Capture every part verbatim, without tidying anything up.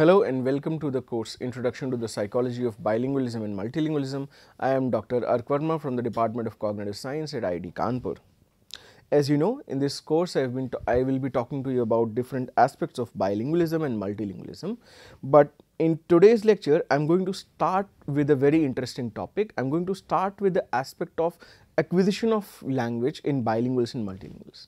Hello and welcome to the course Introduction to the Psychology of Bilingualism and Multilingualism. I am Doctor Arkwarma from the Department of Cognitive Science at I I T Kanpur. As you know, in this course I have been I will be talking to you about different aspects of bilingualism and multilingualism, but in today's lecture I am going to start with a very interesting topic. I am going to start with the aspect of acquisition of language in bilinguals and multilinguals.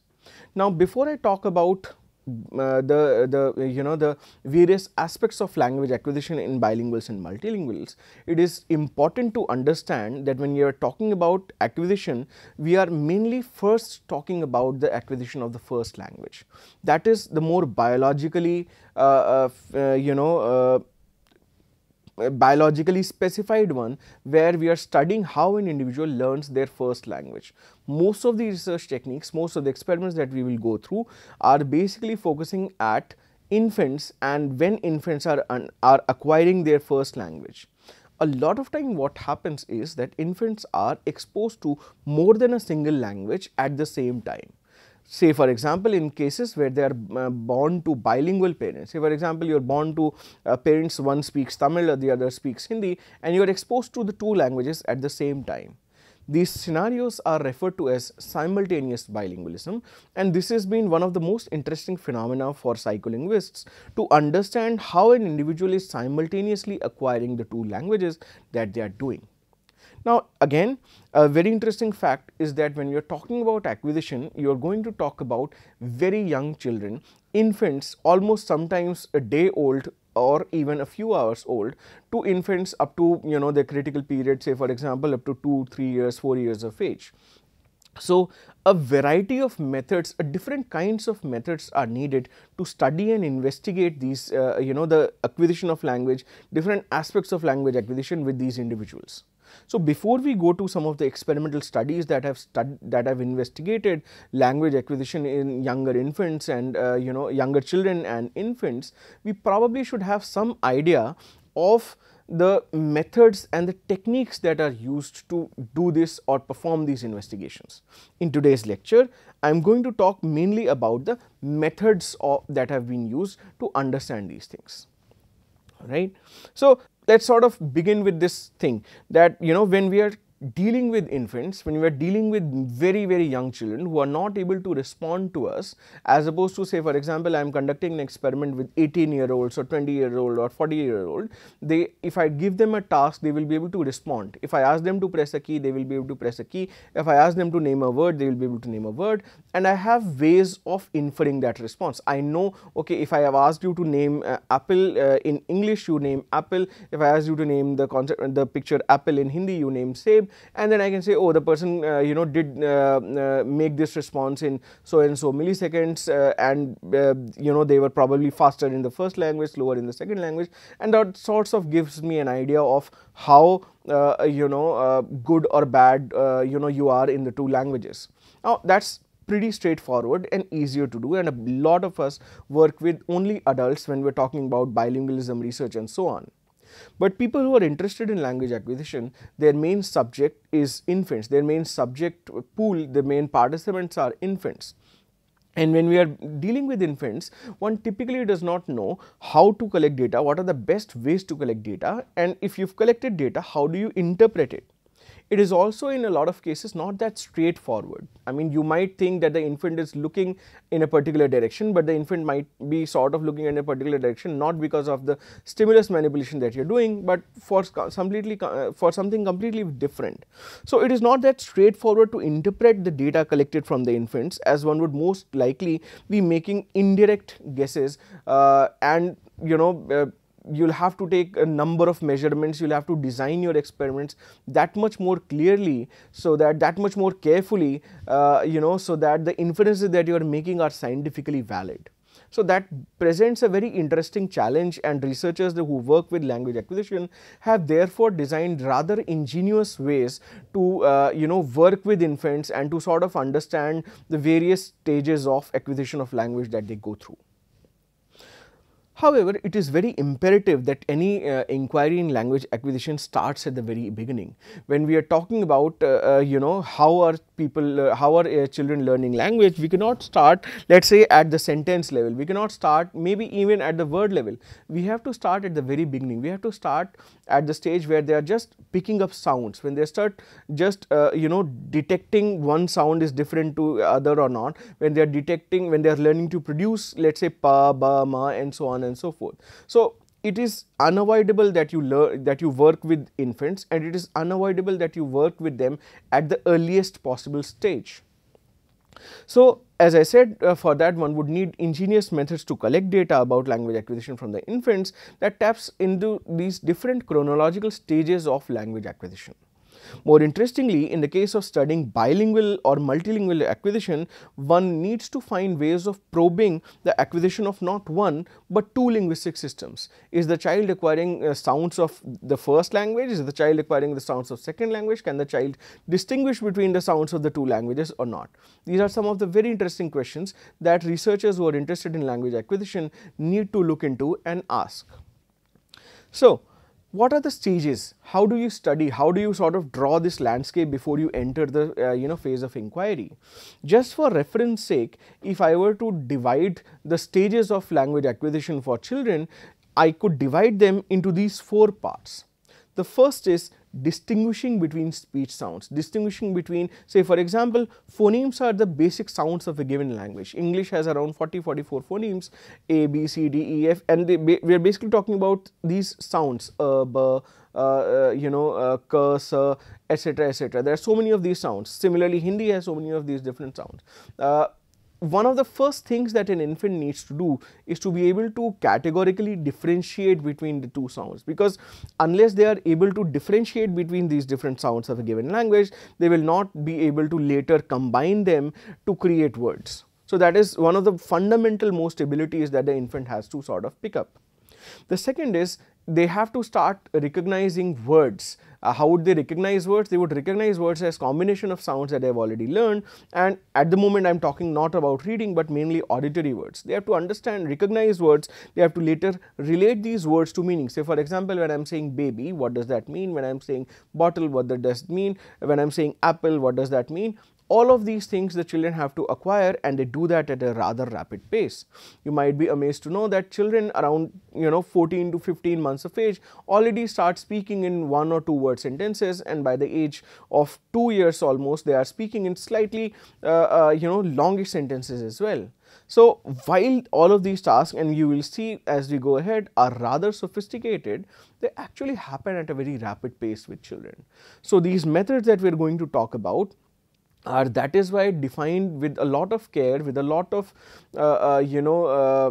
Now, before I talk about Uh, the, the you know the various aspects of language acquisition in bilinguals and multilinguals, it is important to understand that when you are talking about acquisition, we are mainly first talking about the acquisition of the first language. That is the more biologically uh, uh, you know uh, biologically specified one, where we are studying how an individual learns their first language. Most of the research techniques, most of the experiments that we will go through are basically focusing at infants and when infants are, are acquiring their first language. A lot of time what happens is that infants are exposed to more than a single language at the same time. Say for example, in cases where they are uh, born to bilingual parents, say for example, you are born to uh, parents, one speaks Tamil or the other speaks Hindi, and you are exposed to the two languages at the same time. These scenarios are referred to as simultaneous bilingualism, and this has been one of the most interesting phenomena for psycholinguists to understand how an individual is simultaneously acquiring the two languages that they are doing. Now again, a very interesting fact is that when you are talking about acquisition, you are going to talk about very young children, infants almost sometimes a day old or even a few hours old, to infants up to you know the critical period, say for example up to two, three years, four years of age. So a variety of methods, uh, different kinds of methods are needed to study and investigate these uh, you know the acquisition of language, different aspects of language acquisition with these individuals. So before we go to some of the experimental studies that have stud that have investigated language acquisition in younger infants and uh, you know younger children and infants, we probably should have some idea of the methods and the techniques that are used to do this or perform these investigations. In today's lecture, I am going to talk mainly about the methods of, that have been used to understand these things. Right? So let's sort of begin with this thing that you know when we are dealing with infants, when we are dealing with very very young children who are not able to respond to us, as opposed to say for example I am conducting an experiment with eighteen year olds or twenty year old or forty year old, they, if I give them a task, they will be able to respond. If I ask them to press a key, they will be able to press a key. If I ask them to name a word, they will be able to name a word, and I have ways of inferring that response. I know, okay, if I have asked you to name uh, apple uh, in English, you name apple. If I ask you to name the concept, uh, the picture apple in Hindi, you name seb. And then I can say, oh, the person uh, you know did uh, uh, make this response in so and so milliseconds, uh, and uh, you know they were probably faster in the first language, slower in the second language, and that sorts of gives me an idea of how uh, you know uh, good or bad uh, you know you are in the two languages. Now that's pretty straightforward and easier to do, and a lot of us work with only adults when we're talking about bilingualism research and so on. But people who are interested in language acquisition, their main subject is infants, their main subject pool, the main participants are infants. And when we are dealing with infants, one typically does not know how to collect data, what are the best ways to collect data, and if you've collected data, how do you interpret it? It is also in a lot of cases not that straightforward. I mean, you might think that the infant is looking in a particular direction, but the infant might be sort of looking in a particular direction not because of the stimulus manipulation that you are doing, but for, completely, uh, for something completely different. So it is not that straightforward to interpret the data collected from the infants, as one would most likely be making indirect guesses, uh, and you know uh, you will have to take a number of measurements, you will have to design your experiments that much more clearly, so that that much more carefully, uh, you know, so that the inferences that you are making are scientifically valid. So that presents a very interesting challenge, and researchers who work with language acquisition have therefore designed rather ingenious ways to uh, you know work with infants and to sort of understand the various stages of acquisition of language that they go through. However, it is very imperative that any uh, inquiry in language acquisition starts at the very beginning. When we are talking about, uh, uh, you know, how are people, uh, how are uh, children learning language, we cannot start, let's say, at the sentence level. We cannot start maybe even at the word level. We have to start at the very beginning. We have to start at the stage where they are just picking up sounds. When they start just, uh, you know, detecting one sound is different to other or not. When they are detecting, when they are learning to produce, let's say, pa, ba, ma, and so on and so forth. So it is unavoidable that you learn, that you work with infants, and it is unavoidable that you work with them at the earliest possible stage. So as I said, uh, for that one would need ingenious methods to collect data about language acquisition from the infants that taps into these different chronological stages of language acquisition. More interestingly, in the case of studying bilingual or multilingual acquisition, one needs to find ways of probing the acquisition of not one but two linguistic systems. Is the child acquiring uh, sounds of the first language? Is the child acquiring the sounds of second language? Can the child distinguish between the sounds of the two languages or not? These are some of the very interesting questions that researchers who are interested in language acquisition need to look into and ask. So, what are the stages? How do you study? How do you sort of draw this landscape before you enter the uh, you know phase of inquiry? Just for reference sake, if I were to divide the stages of language acquisition for children, I could divide them into these four parts. The first is distinguishing between speech sounds, distinguishing between, say for example, phonemes are the basic sounds of a given language. English has around forty to forty-four phonemes, A, B, C, D, E, F, and they ba we are basically talking about these sounds, uh, B, uh, uh, you know, uh, K, S, et cetera, et cetera. There are so many of these sounds. Similarly, Hindi has so many of these different sounds. Uh, One of the first things that an infant needs to do is to be able to categorically differentiate between the two sounds, because unless they are able to differentiate between these different sounds of a given language, they will not be able to later combine them to create words. So that is one of the fundamental most abilities that the infant has to sort of pick up. The second is they have to start recognizing words. Uh, how would they recognize words? They would recognize words as combination of sounds that they have already learned, and at the moment I am talking not about reading but mainly auditory words. They have to understand, recognize words, they have to later relate these words to meaning. Say for example, when I am saying baby, what does that mean? When I am saying bottle, what that does mean? When I am saying apple, what does that mean? All of these things the children have to acquire, and they do that at a rather rapid pace. You might be amazed to know that children around you know fourteen to fifteen months of age already start speaking in one or two word sentences, and by the age of two years almost they are speaking in slightly uh, uh, you know longish sentences as well. So while all of these tasks, and you will see as we go ahead, are rather sophisticated, they actually happen at a very rapid pace with children. So these methods that we are going to talk about are, that is why, defined with a lot of care, with a lot of uh, uh, you know uh,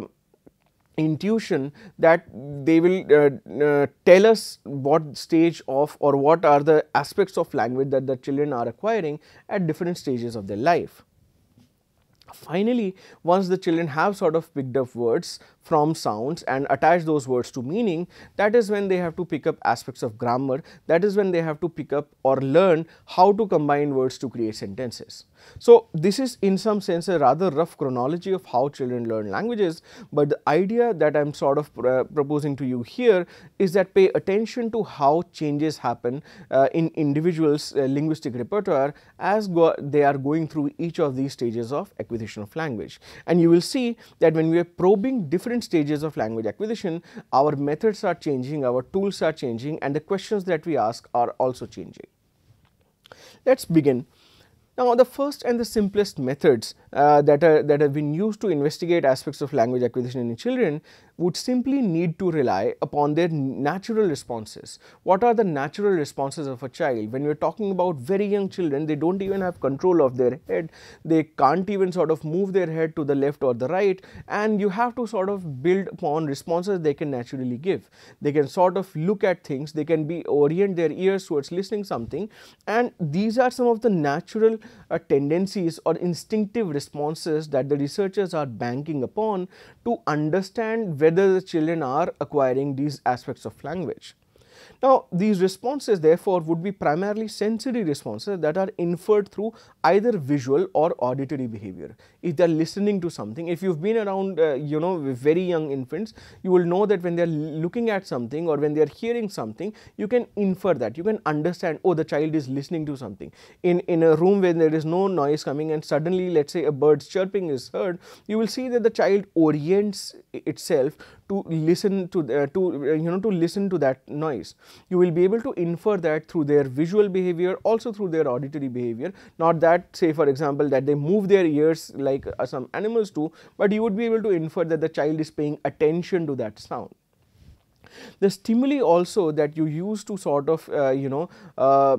intuition, that they will uh, uh, tell us what stage of, or what are the aspects of language that the children are acquiring at different stages of their life. Finally, once the children have sort of picked up words from sounds and attach those words to meaning, that is when they have to pick up aspects of grammar. That is when they have to pick up or learn how to combine words to create sentences. So this is in some sense a rather rough chronology of how children learn languages, but the idea that I am sort of pr proposing to you here is that pay attention to how changes happen uh, in individuals' uh, linguistic repertoire as go they are going through each of these stages of acquisition of language. And you will see that when we are probing different stages of language acquisition, our methods are changing, our tools are changing, and the questions that we ask are also changing. Let's begin. Now, the first and the simplest methods uh, that, are, that have been used to investigate aspects of language acquisition in children would simply need to rely upon their natural responses. What are the natural responses of a child? When we are talking about very young children, they don't even have control of their head. They can't even sort of move their head to the left or the right, and you have to sort of build upon responses they can naturally give. They can sort of look at things, they can be orient their ears towards listening something, and these are some of the natural uh, tendencies or instinctive responses that the researchers are banking upon to understand whether the children are acquiring these aspects of language. Now, these responses therefore would be primarily sensory responses that are inferred through either visual or auditory behavior. If they are listening to something, if you have been around uh, you know very young infants, you will know that when they are looking at something or when they are hearing something, you can infer that, you can understand, oh, the child is listening to something. In, in a room where there is no noise coming and suddenly let us say a bird's chirping is heard, you will see that the child orients itself to listen to, the, to, you know, to listen to that noise. You will be able to infer that through their visual behavior, also through their auditory behavior. Not that, say for example, that they move their ears like uh, some animals do, but you would be able to infer that the child is paying attention to that sound. The stimuli also that you use to sort of, uh, you know, uh,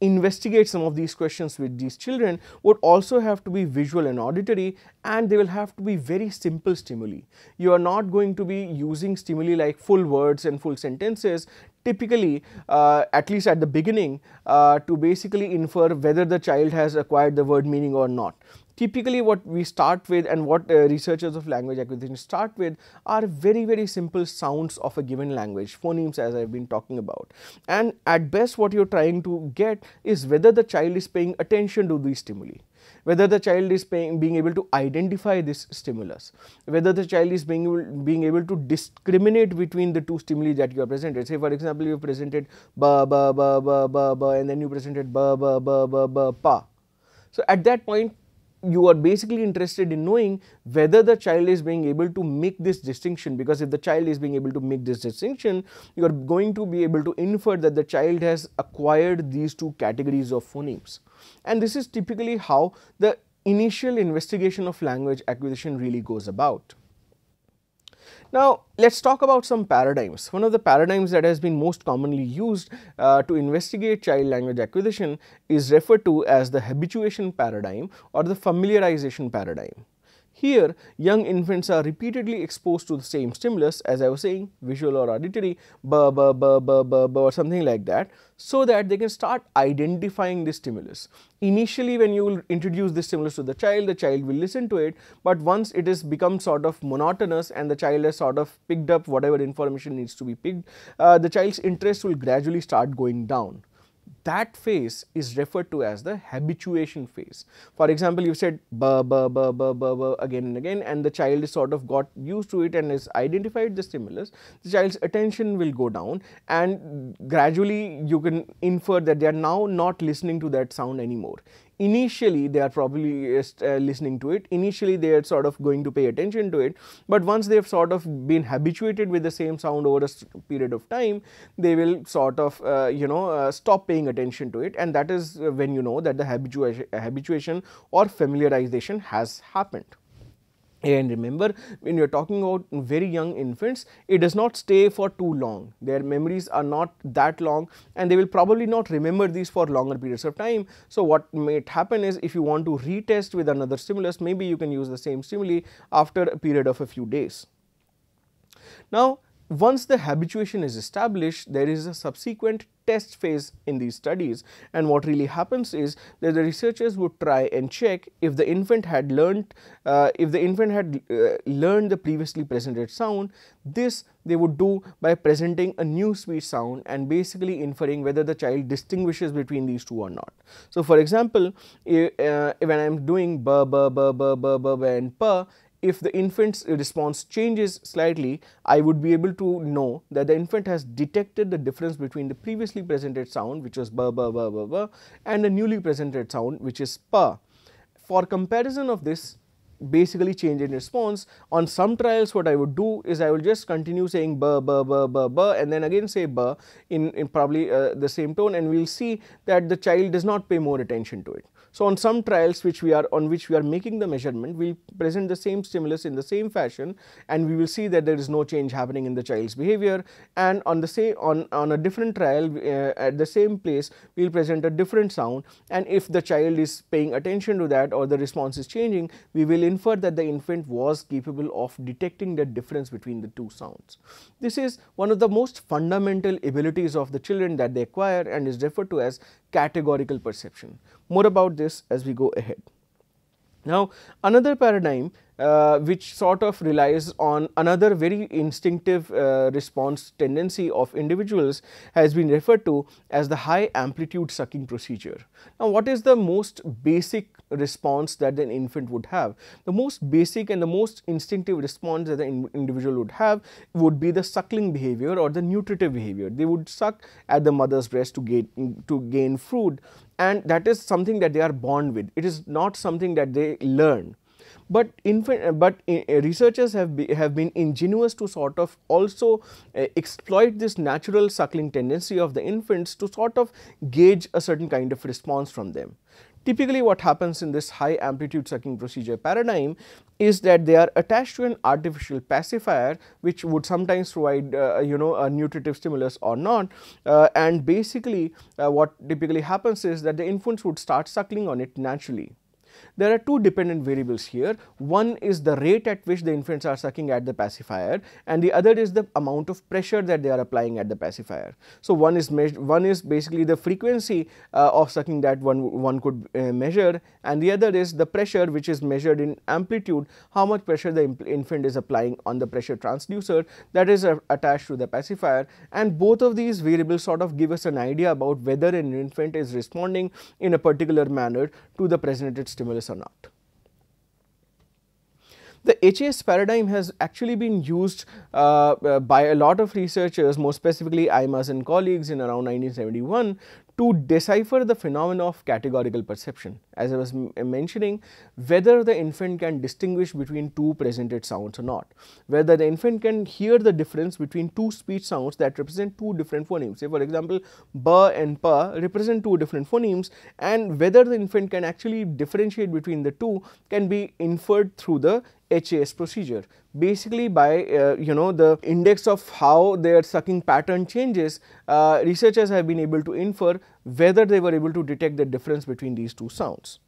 investigate some of these questions with these children would also have to be visual and auditory, and they will have to be very simple stimuli. You are not going to be using stimuli like full words and full sentences, typically uh, at least at the beginning, uh, to basically infer whether the child has acquired the word meaning or not. Typically what we start with and what uh, researchers of language acquisition start with are very very simple sounds of a given language, phonemes as I have been talking about, and at best what you are trying to get is whether the child is paying attention to these stimuli, whether the child is paying, being able to identify this stimulus, whether the child is being able, being able to discriminate between the two stimuli that you are presented. Say for example, you presented ba ba ba ba ba ba and then you presented ba ba ba ba ba pa. So at that point you are basically interested in knowing whether the child is being able to make this distinction, because if the child is being able to make this distinction, you are going to be able to infer that the child has acquired these two categories of phonemes. And this is typically how the initial investigation of language acquisition really goes about. Now, let us talk about some paradigms. One of the paradigms that has been most commonly used uh, to investigate child language acquisition is referred to as the habituation paradigm or the familiarization paradigm. Here, young infants are repeatedly exposed to the same stimulus, as I was saying, visual or auditory, ba ba ba ba ba ba or something like that, so that they can start identifying this stimulus. Initially, when you will introduce this stimulus to the child, the child will listen to it, but once it has become sort of monotonous and the child has sort of picked up whatever information needs to be picked, uh, the child's interest will gradually start going down. That phase is referred to as the habituation phase. For example, you said ba ba ba ba ba ba again and again, and the child is sort of got used to it and has identified the stimulus. The child's attention will go down, and gradually you can infer that they are now not listening to that sound anymore. Initially, they are probably uh, listening to it. Initially, they are sort of going to pay attention to it. But once they have sort of been habituated with the same sound over a period of time, they will sort of, uh, you know, uh, stop paying attention to it. And that is when you know that the habitua- habituation or familiarization has happened. And remember, when you are talking about very young infants, it does not stay for too long. Their memories are not that long and they will probably not remember these for longer periods of time. So what might happen is, if you want to retest with another stimulus, maybe you can use the same stimuli after a period of a few days. Now, once the habituation is established, there is a subsequent test phase in these studies, and what really happens is that the researchers would try and check if the infant had learned, uh, if the infant had uh, learned the previously presented sound. This they would do by presenting a new speech sound and basically inferring whether the child distinguishes between these two or not. So, for example, if, uh, when I am doing ba ba ba ba ba ba ba and pa, if the infant's response changes slightly, I would be able to know that the infant has detected the difference between the previously presented sound, which was ba ba ba ba ba, and the newly presented sound, which is pa. For comparison of this basically change in response, on some trials what I would do is I will just continue saying ba ba ba ba ba and then again say ba in, in probably uh, the same tone, and we will see that the child does not pay more attention to it. So, on some trials which we are on which we are making the measurement, we will present the same stimulus in the same fashion and we will see that there is no change happening in the child's behavior, and on the same on, on a different trial uh, at the same place we will present a different sound, and if the child is paying attention to that or the response is changing, we will infer that the infant was capable of detecting the difference between the two sounds. This is one of the most fundamental abilities of the children that they acquire and is referred to as categorical perception. more about this as we go ahead. Now, another paradigm uh, which sort of relies on another very instinctive uh, response tendency of individuals has been referred to as the high amplitude sucking procedure. Now, what is the most basic response that an infant would have? The most basic and the most instinctive response that an individual would have would be the suckling behavior or the nutritive behavior. They would suck at the mother's breast to gain, to gain food. And that is something that they are born with. It is not something that they learn. But infant, but researchers have be, have been ingenious to sort of also uh, exploit this natural suckling tendency of the infants to sort of gauge a certain kind of response from them. Typically, what happens in this high amplitude sucking procedure paradigm is that they are attached to an artificial pacifier, which would sometimes provide uh, you know a nutritive stimulus or not, uh, and basically uh, what typically happens is that the infants would start suckling on it naturally. There are two dependent variables here. One is the rate at which the infants are sucking at the pacifier, and the other is the amount of pressure that they are applying at the pacifier. So, one is measured, one is basically the frequency uh, of sucking that one, one could uh, measure, and the other is the pressure, which is measured in amplitude, how much pressure the infant is applying on the pressure transducer that is uh, attached to the pacifier. And both of these variables sort of give us an idea about whether an infant is responding in a particular manner to the presented stimulus or not. The H A S paradigm has actually been used uh, by a lot of researchers, more specifically Aimas and colleagues, in around nineteen seventy-one to decipher the phenomena of categorical perception. As I was mentioning, whether the infant can distinguish between two presented sounds or not, whether the infant can hear the difference between two speech sounds that represent two different phonemes. Say for example, ba and pa represent two different phonemes, and whether the infant can actually differentiate between the two can be inferred through the H A S procedure, basically by uh, you know the index of how their sucking pattern changes. Uh, researchers have been able to infer whether they were able to detect the difference between these two sounds.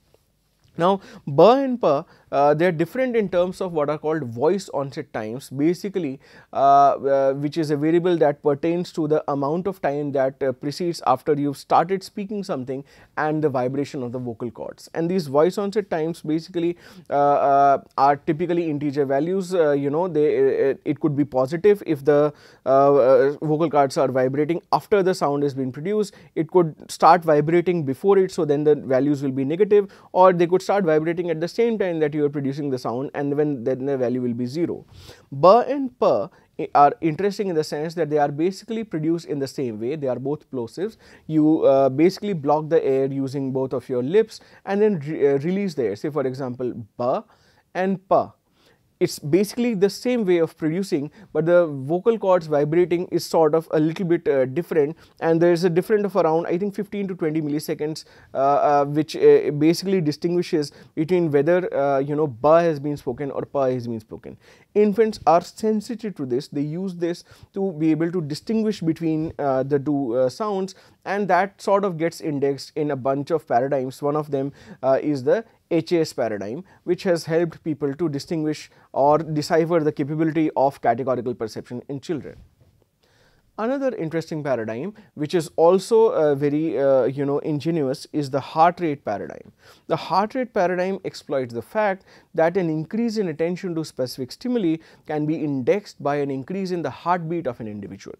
Now, ba and pa, uh, they are different in terms of what are called voice onset times, basically uh, uh, which is a variable that pertains to the amount of time that uh, precedes after you have started speaking something and the vibration of the vocal cords. And these voice onset times basically uh, uh, are typically integer values. Uh, you know, they uh, it could be positive if the uh, uh, vocal cords are vibrating after the sound has been produced. It could start vibrating before it, so then the values will be negative, or they could start vibrating at the same time that you are producing the sound, and when then the value will be zero. Ba and pa are interesting in the sense that they are basically produced in the same way. They are both plosives. You uh, basically block the air using both of your lips and then re uh, release the air. Say for example, ba and pa. It's basically the same way of producing, but the vocal cords vibrating is sort of a little bit uh, different, and there is a difference of around I think fifteen to twenty milliseconds uh, uh, which uh, basically distinguishes between whether uh, you know ba has been spoken or pa has been spoken. Infants are sensitive to this. They use this to be able to distinguish between uh, the two uh, sounds, and that sort of gets indexed in a bunch of paradigms. One of them uh, is the H A S paradigm, which has helped people to distinguish or decipher the capability of categorical perception in children. Another interesting paradigm, which is also uh, very uh, you know ingenious, is the heart rate paradigm. The heart rate paradigm exploits the fact that an increase in attention to specific stimuli can be indexed by an increase in the heartbeat of an individual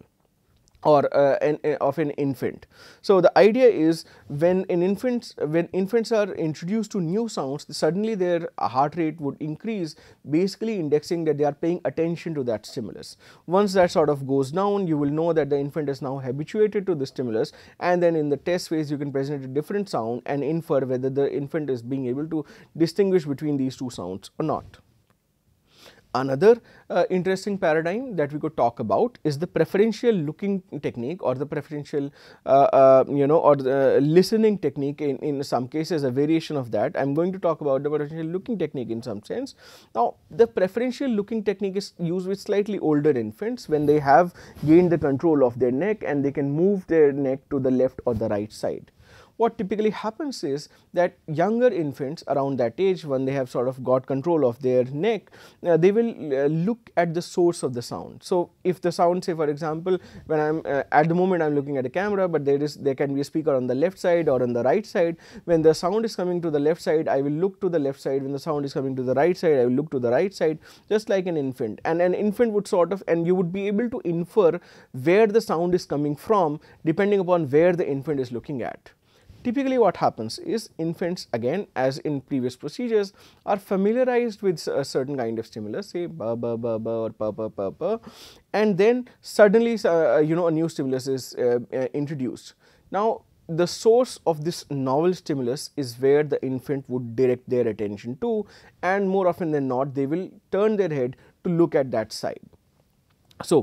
or uh, an, uh, of an infant. So, the idea is when an infants, when infants are introduced to new sounds, suddenly their heart rate would increase, basically indexing that they are paying attention to that stimulus. Once that sort of goes down, you will know that the infant is now habituated to the stimulus, and then in the test phase you can present a different sound and infer whether the infant is being able to distinguish between these two sounds or not. Another uh, interesting paradigm that we could talk about is the preferential looking technique, or the preferential uh, uh, you know or the listening technique in, in some cases, a variation of that. I am going to talk about the preferential looking technique in some sense. Now, the preferential looking technique is used with slightly older infants when they have gained the control of their neck and they can move their neck to the left or the right side. what typically happens is that younger infants around that age, when they have sort of got control of their neck, uh, they will uh, look at the source of the sound. So if the sound, say for example, when I am uh, at the moment I am looking at a camera, but there is there can be a speaker on the left side or on the right side. When the sound is coming to the left side, I will look to the left side. When the sound is coming to the right side, I will look to the right side, just like an infant. And an infant would sort of, and you would be able to infer where the sound is coming from depending upon where the infant is looking at. Typically what happens is infants, again as in previous procedures, are familiarized with a certain kind of stimulus, say ba ba ba ba or pa pa pa pa, and then suddenly uh, you know a new stimulus is uh, uh, introduced. Now the source of this novel stimulus is where the infant would direct their attention to, and more often than not they will turn their head to look at that side. So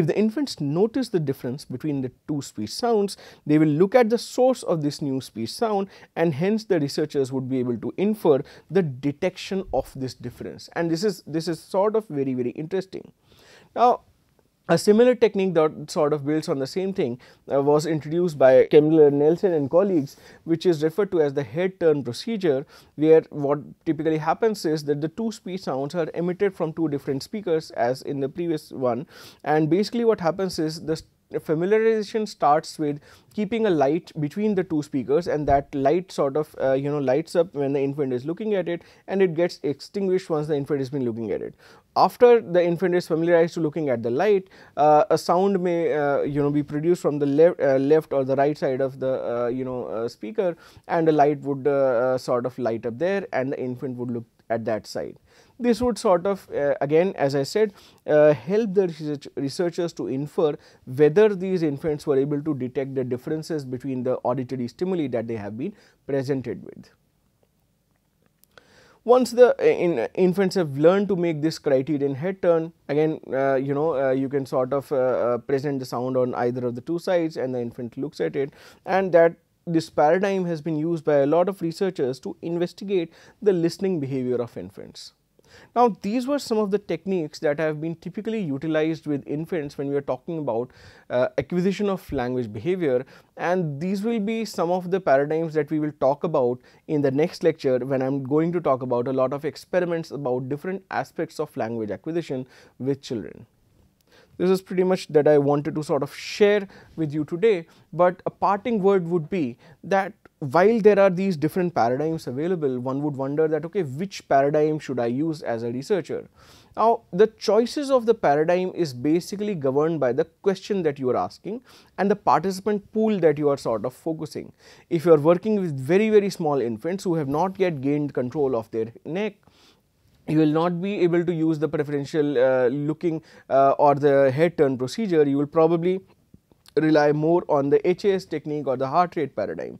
if the infants notice the difference between the two speech sounds, they will look at the source of this new speech sound, and hence the researchers would be able to infer the detection of this difference, and this is this is sort of very very interesting. Now a similar technique that sort of builds on the same thing uh, was introduced by Kemmler, Nelson and colleagues, which is referred to as the head turn procedure, where what typically happens is that the two speech sounds are emitted from two different speakers as in the previous one, and basically what happens is the familiarization starts with keeping a light between the two speakers, and that light sort of uh, you know lights up when the infant is looking at it, and it gets extinguished once the infant has been looking at it. After the infant is familiarized to looking at the light, uh, a sound may uh, you know be produced from the left uh, left or the right side of the uh, you know uh, speaker, and the light would uh, uh, sort of light up there, and the infant would look at that side. This would sort of uh, again, as I said, uh, help the research researchers to infer whether these infants were able to detect the differences between the auditory stimuli that they have been presented with. Once the uh, in, uh, infants have learned to make this criterion head turn, again uh, you know uh, you can sort of uh, uh, present the sound on either of the two sides, and the infant looks at it, and that this paradigm has been used by a lot of researchers to investigate the listening behavior of infants. Now these were some of the techniques that have been typically utilized with infants when we are talking about uh, acquisition of language behavior, and these will be some of the paradigms that we will talk about in the next lecture, when I am going to talk about a lot of experiments about different aspects of language acquisition with children. This is pretty much that I wanted to sort of share with you today, but a parting word would be that while there are these different paradigms available, one would wonder that okay, which paradigm should I use as a researcher? Now the choices of the paradigm is basically governed by the question that you are asking and the participant pool that you are sort of focusing. If you are working with very very small infants who have not yet gained control of their neck, you will not be able to use the preferential uh, looking uh, or the head turn procedure. You will probably rely more on the H A S technique or the heart rate paradigm.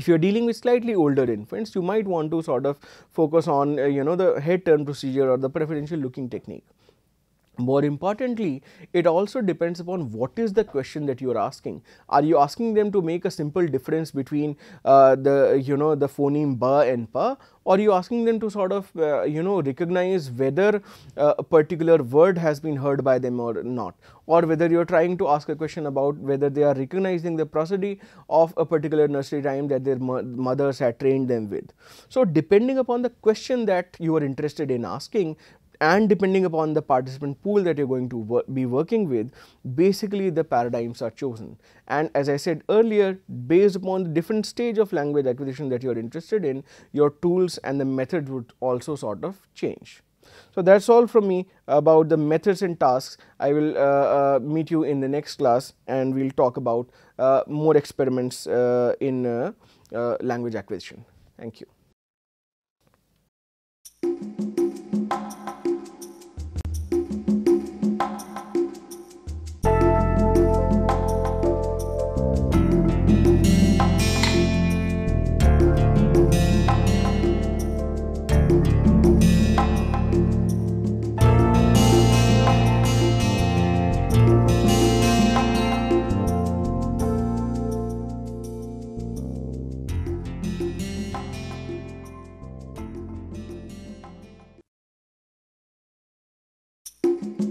If you are dealing with slightly older infants, you might want to sort of focus on uh, you know the head turn procedure or the preferential looking technique. More importantly, it also depends upon what is the question that you are asking. Are you asking them to make a simple difference between uh, the you know the phoneme ba and pa, or are you asking them to sort of uh, you know recognize whether uh, a particular word has been heard by them or not, or whether you are trying to ask a question about whether they are recognizing the prosody of a particular nursery rhyme that their mo mothers had trained them with. So depending upon the question that you are interested in asking, and depending upon the participant pool that you are going to wor be working with, basically the paradigms are chosen. And as I said earlier, based upon the different stage of language acquisition that you are interested in, your tools and the method would also sort of change. So that is all from me about the methods and tasks. I will uh, uh, meet you in the next class, and we will talk about uh, more experiments uh, in uh, uh, language acquisition. Thank you. Thank you.